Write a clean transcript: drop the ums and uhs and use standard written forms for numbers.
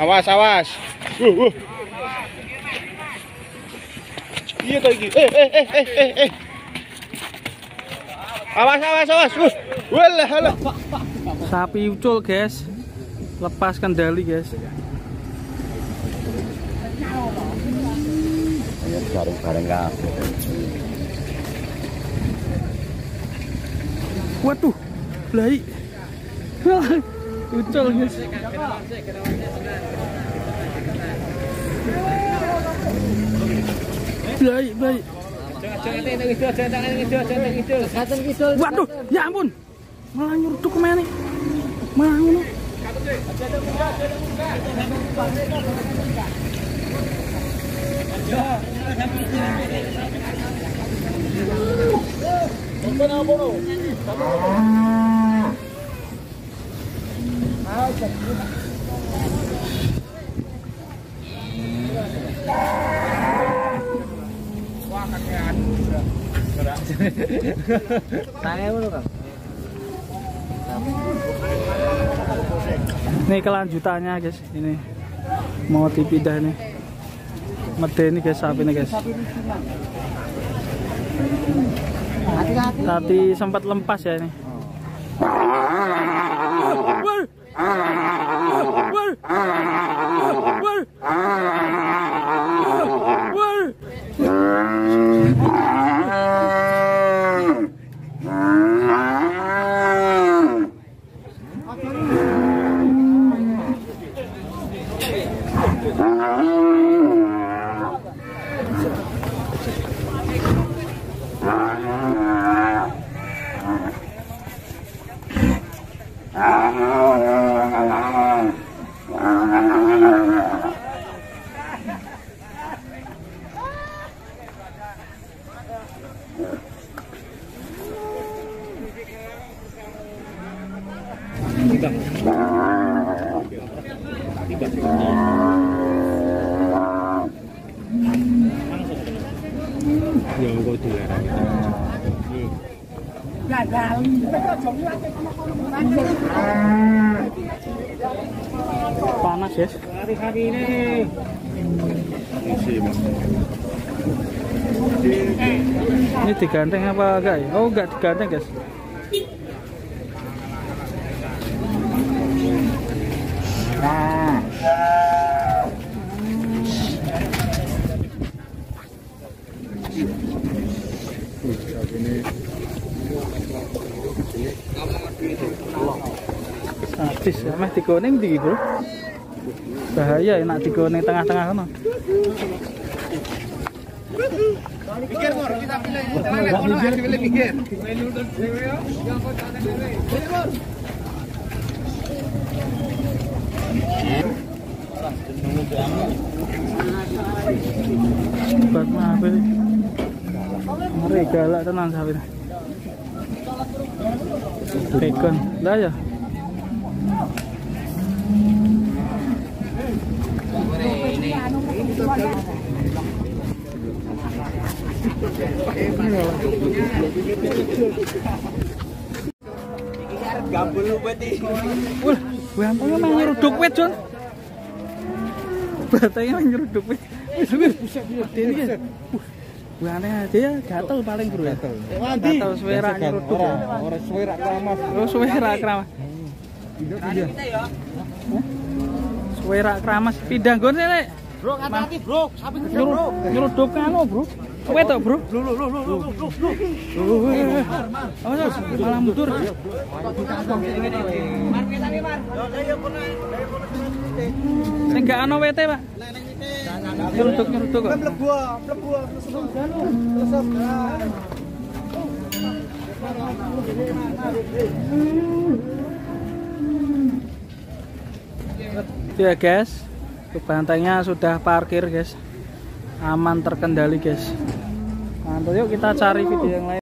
Awas, awas. Iya toh iki. Eh. Awas, awas, awas. Walah, halah. Sapi ucul, guys. Lepas kendali, guys. Bareng-bareng kabeh. Waduh, blai. Ucul, guys. Blai. Waduh, ya ampun. Malah nyurduk kemana nih? Malah ngono. Wah, kakean. Ini kelanjutannya, guys. Ini mau dipindah nih. Medeni, guys, sapi nih, guys. Tadi sempat lempas ya ini. Panas, yes. Hari-hari ini diganteng apa enggak? Oh, enggak diganteng, guys. Artis meh digoning ndi, Bro? Bahaya enak digoning tengah-tengah kono. Mikir, Bro, kita pilih tengah kono, pilih mikir. Buat maaf ini. Ngeri galak tenan sapi. Bacon lah ya. Gambul upeti. Wah, gampangnya main nyeruduk wit, Jon. Batangnya main nyeruduk wit. Wis bisa dene. Wah, aja ya gatel paling bro. Gatel suwera nyeruduk. Ora suwera kramas. Oh, suwera kramas. Suwera kramas pindah nggon Lek. Bro, hati-hati, Bro. Sapi gede, Bro. Nyeruduk kanu, Bro. Kowe to, Bro? Lho. Awas, malah mundur. Mar ketane, Mar. Yo kono. Sing gak ana wete, Pak. Nyeruduk kok. Mlebu, terus. Ya, guys. Bantengnya sudah parkir, guys. Aman terkendali, guys. Mantap, yuk kita cari video yang lain.